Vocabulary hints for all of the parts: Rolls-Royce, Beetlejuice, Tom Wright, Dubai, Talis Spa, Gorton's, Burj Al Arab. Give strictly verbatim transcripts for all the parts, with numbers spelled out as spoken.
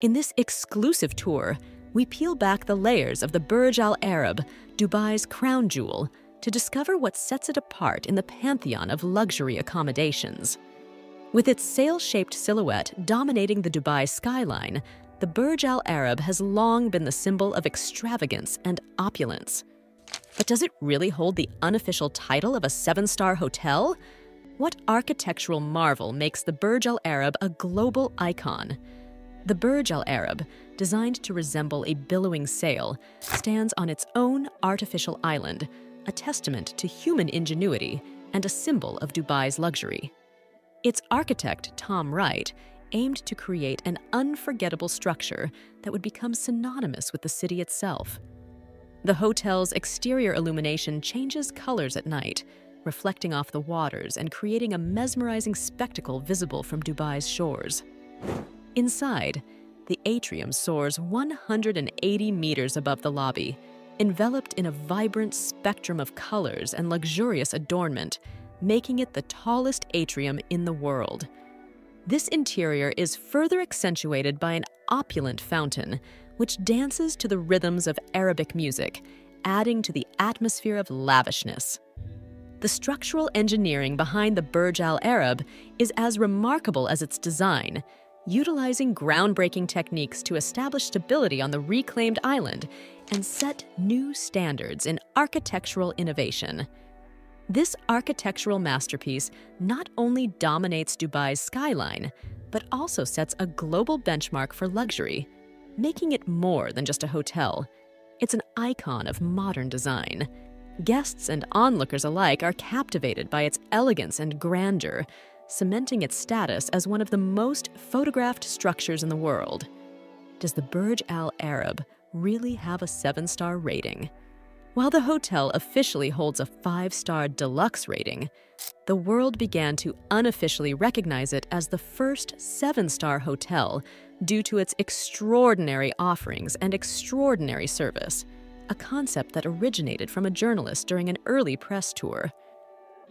In this exclusive tour, we peel back the layers of the Burj Al Arab, Dubai's crown jewel, to discover what sets it apart in the pantheon of luxury accommodations. With its sail-shaped silhouette dominating the Dubai skyline, the Burj Al Arab has long been the symbol of extravagance and opulence. But does it really hold the unofficial title of a seven-star hotel? What architectural marvel makes the Burj Al Arab a global icon? The Burj Al Arab, designed to resemble a billowing sail, stands on its own artificial island, a testament to human ingenuity and a symbol of Dubai's luxury. Its architect, Tom Wright, aimed to create an unforgettable structure that would become synonymous with the city itself. The hotel's exterior illumination changes colors at night, reflecting off the waters and creating a mesmerizing spectacle visible from Dubai's shores. Inside, the atrium soars one hundred eighty meters above the lobby, enveloped in a vibrant spectrum of colors and luxurious adornment, making it the tallest atrium in the world. This interior is further accentuated by an opulent fountain, which dances to the rhythms of Arabic music, adding to the atmosphere of lavishness. The structural engineering behind the Burj Al Arab is as remarkable as its design, utilizing groundbreaking techniques to establish stability on the reclaimed island and set new standards in architectural innovation. This architectural masterpiece not only dominates Dubai's skyline, but also sets a global benchmark for luxury, making it more than just a hotel. It's an icon of modern design. Guests and onlookers alike are captivated by its elegance and grandeur, cementing its status as one of the most photographed structures in the world. Does the Burj Al Arab really have a seven-star rating? While the hotel officially holds a five-star deluxe rating, the world began to unofficially recognize it as the first seven-star hotel due to its extraordinary offerings and extraordinary service, a concept that originated from a journalist during an early press tour.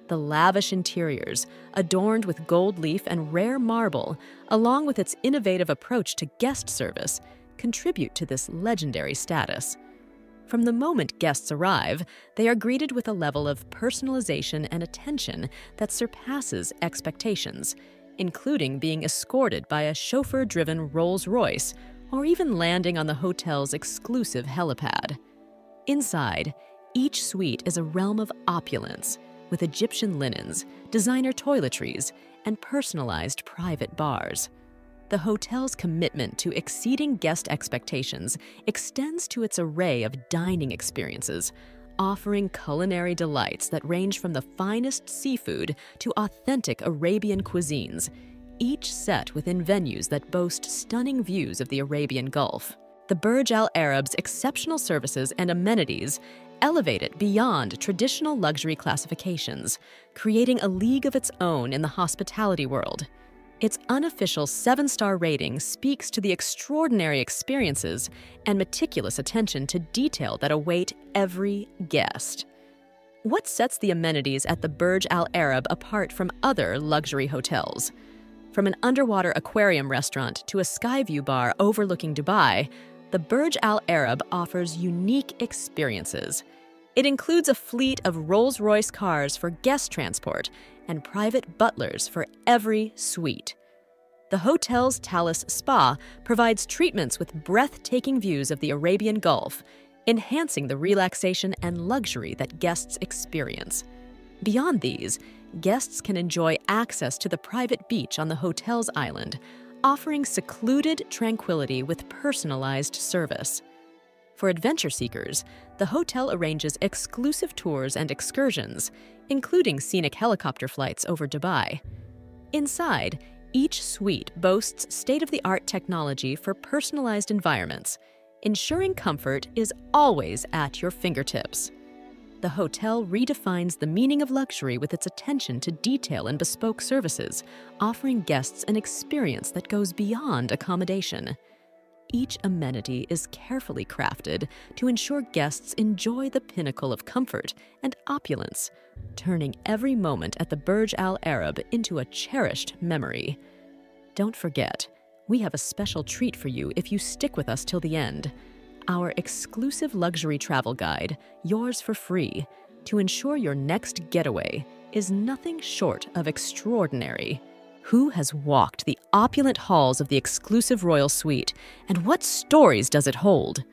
The lavish interiors, adorned with gold leaf and rare marble, along with its innovative approach to guest service, contribute to this legendary status. From the moment guests arrive, they are greeted with a level of personalization and attention that surpasses expectations, including being escorted by a chauffeur-driven Rolls-Royce or even landing on the hotel's exclusive helipad. Inside, each suite is a realm of opulence, with Egyptian linens, designer toiletries, and personalized private bars. The hotel's commitment to exceeding guest expectations extends to its array of dining experiences, offering culinary delights that range from the finest seafood to authentic Arabian cuisines, each set within venues that boast stunning views of the Arabian Gulf. The Burj Al Arab's exceptional services and amenities elevate it beyond traditional luxury classifications, creating a league of its own in the hospitality world. Its unofficial seven-star rating speaks to the extraordinary experiences and meticulous attention to detail that await every guest. What sets the amenities at the Burj Al Arab apart from other luxury hotels? From an underwater aquarium restaurant to a skyview bar overlooking Dubai, the Burj Al Arab offers unique experiences. It includes a fleet of Rolls-Royce cars for guest transport and private butlers for every suite. The hotel's Talis Spa provides treatments with breathtaking views of the Arabian Gulf, enhancing the relaxation and luxury that guests experience. Beyond these, guests can enjoy access to the private beach on the hotel's island, offering secluded tranquility with personalized service. For adventure seekers, the hotel arranges exclusive tours and excursions, including scenic helicopter flights over Dubai. Inside, each suite boasts state-of-the-art technology for personalized environments, ensuring comfort is always at your fingertips. The hotel redefines the meaning of luxury with its attention to detail and bespoke services, offering guests an experience that goes beyond accommodation. Each amenity is carefully crafted to ensure guests enjoy the pinnacle of comfort and opulence, turning every moment at the Burj Al Arab into a cherished memory. Don't forget, we have a special treat for you if you stick with us till the end. Our exclusive luxury travel guide, yours for free, to ensure your next getaway is nothing short of extraordinary. Who has walked the opulent halls of the exclusive Royal Suite, and what stories does it hold?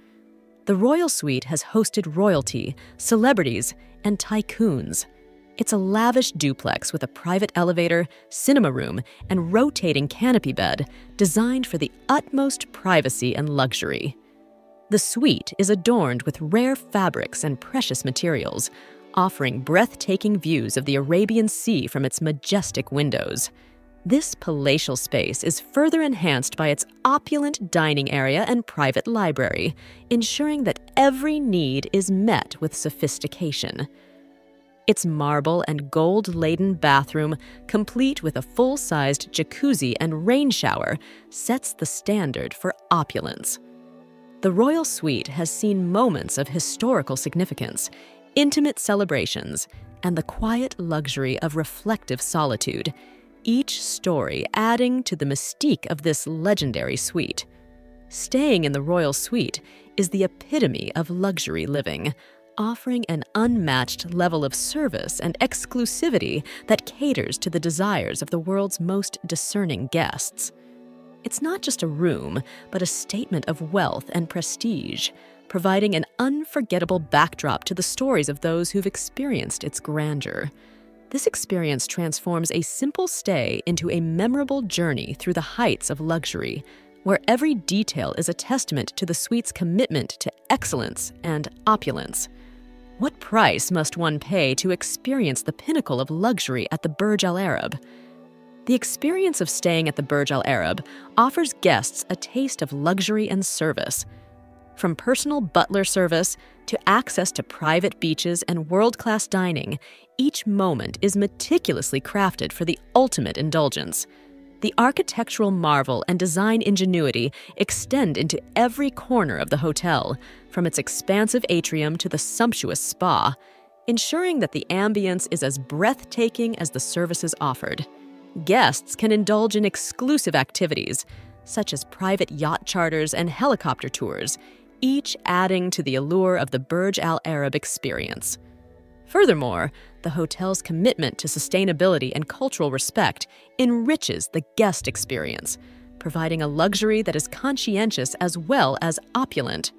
The Royal Suite has hosted royalty, celebrities, and tycoons. It's a lavish duplex with a private elevator, cinema room, and rotating canopy bed designed for the utmost privacy and luxury. The suite is adorned with rare fabrics and precious materials, offering breathtaking views of the Arabian Sea from its majestic windows. This palatial space is further enhanced by its opulent dining area and private library, ensuring that every need is met with sophistication. Its marble and gold-laden bathroom, complete with a full-sized jacuzzi and rain shower, sets the standard for opulence. The Royal Suite has seen moments of historical significance, intimate celebrations, and the quiet luxury of reflective solitude, each story adding to the mystique of this legendary suite. Staying in the Royal Suite is the epitome of luxury living, offering an unmatched level of service and exclusivity that caters to the desires of the world's most discerning guests. It's not just a room, but a statement of wealth and prestige, providing an unforgettable backdrop to the stories of those who've experienced its grandeur. This experience transforms a simple stay into a memorable journey through the heights of luxury, where every detail is a testament to the suite's commitment to excellence and opulence. What price must one pay to experience the pinnacle of luxury at the Burj Al Arab? The experience of staying at the Burj Al Arab offers guests a taste of luxury and service. From personal butler service to access to private beaches and world-class dining, each moment is meticulously crafted for the ultimate indulgence. The architectural marvel and design ingenuity extend into every corner of the hotel, from its expansive atrium to the sumptuous spa, ensuring that the ambience is as breathtaking as the services offered. Guests can indulge in exclusive activities, such as private yacht charters and helicopter tours, each adding to the allure of the Burj Al Arab experience. Furthermore, the hotel's commitment to sustainability and cultural respect enriches the guest experience, providing a luxury that is conscientious as well as opulent.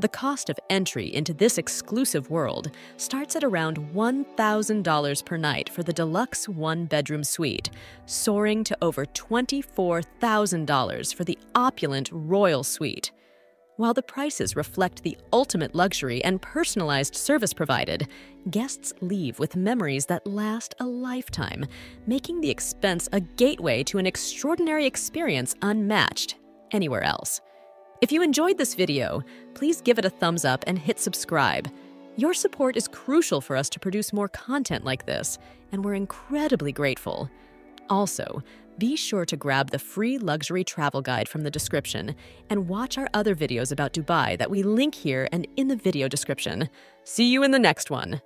The cost of entry into this exclusive world starts at around one thousand dollars per night for the deluxe one-bedroom suite, soaring to over twenty-four thousand dollars for the opulent Royal Suite. While the prices reflect the ultimate luxury and personalized service provided, guests leave with memories that last a lifetime, making the expense a gateway to an extraordinary experience unmatched anywhere else. If you enjoyed this video, please give it a thumbs up and hit subscribe. Your support is crucial for us to produce more content like this, and we're incredibly grateful. Also, be sure to grab the free luxury travel guide from the description and watch our other videos about Dubai that we link here and in the video description. See you in the next one!